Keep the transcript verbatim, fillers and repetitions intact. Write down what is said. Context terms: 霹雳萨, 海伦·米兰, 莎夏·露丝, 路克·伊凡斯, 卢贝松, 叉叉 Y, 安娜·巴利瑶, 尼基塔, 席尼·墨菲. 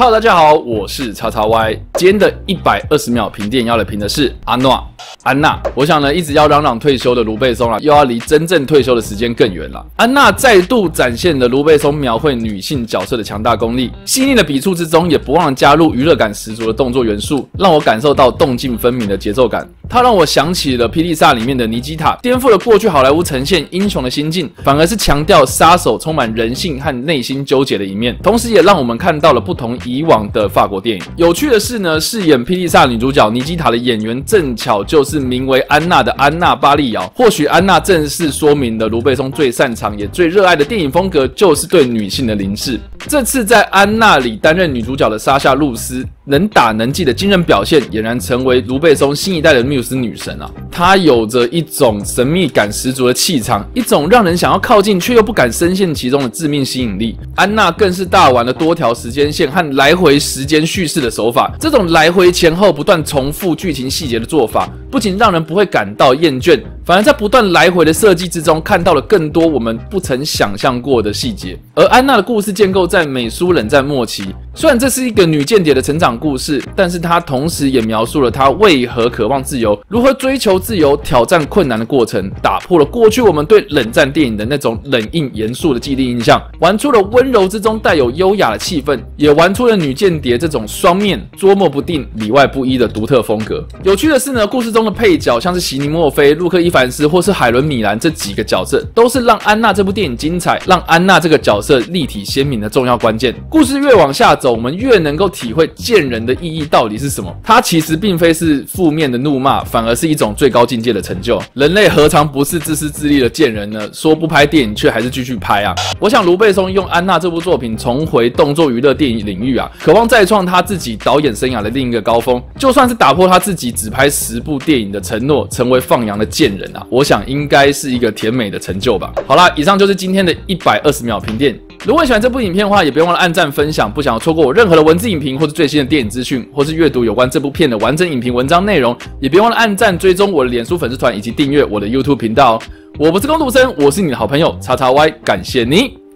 Hello， 大家好，我是叉叉 Y。今天的一百二十秒评电要来评的是阿诺安娜。我想呢，一直要嚷嚷退休的卢贝松啊，又要离真正退休的时间更远了。安娜再度展现了卢贝松描绘女性角色的强大功力，细腻的笔触之中也不忘加入娱乐感十足的动作元素，让我感受到动静分明的节奏感。它让我想起了《霹雳萨》里面的尼基塔，颠覆了过去好莱坞呈现英雄的心境，反而是强调杀手充满人性和内心纠结的一面，同时也让我们看到了不同以往的法国电影。有趣的是呢，饰演霹雳萨女主角尼基塔的演员正巧就是名为安娜的安娜·巴利瑶。或许安娜正是说明了卢贝松最擅长也最热爱的电影风格，就是对女性的凝视。这次在安娜里担任女主角的莎夏·露丝，能打能记的惊人表现，俨然成为卢贝松新一代的缪斯女神啊！她有着一种神秘感十足的气场，一种让人想要靠近却又不敢深陷其中的致命吸引力。安娜更是大玩了多条时间线和来回时间叙事的手法，这种来回前后不断重复剧情细节的做法，不仅让人不会感到厌倦，反而在不断来回的设计之中，看到了更多我们不曾想象过的细节。而安娜的故事建构在美苏冷战末期，虽然这是一个女间谍的成长故事，但是她同时也描述了她为何渴望自由，如何追求自由、挑战困难的过程，打破了过去我们对冷战电影的那种冷硬严肃的既定印象，玩出了温柔之中带有优雅的气氛，也玩出了女间谍这种双面、捉摸不定、里外不一的独特风格。有趣的是呢，故事中的配角像是席尼·墨菲、路克·伊凡斯或是海伦·米兰这几个角色，都是让安娜这部电影精彩、让安娜这个角色立体鲜明的重要关键。故事越往下走，我们越能够体会见人的意义到底是什么？它其实并非是负面的怒骂，反而是一种最高境界的成就。人类何尝不是自私自利的贱人呢？说不拍电影，却还是继续拍啊！我想卢贝松用《安娜》这部作品重回动作娱乐电影领域啊，渴望再创他自己导演生涯的另一个高峰。就算是打破他自己只拍十部电影的承诺，成为放羊的贱人啊，我想应该是一个甜美的成就吧。好啦，以上就是今天的一百二十秒评电。如果你喜欢这部影片的话，也别忘了按赞分享。不想要错过我任何的文字影评，或是最新的电影资讯，或是阅读有关这部片的完整影评文章内容，也别忘了按赞追踪我的脸书粉丝团以及订阅我的 YouTube 频道哦。我不是工读生，我是你的好朋友 X X Y， 感谢你。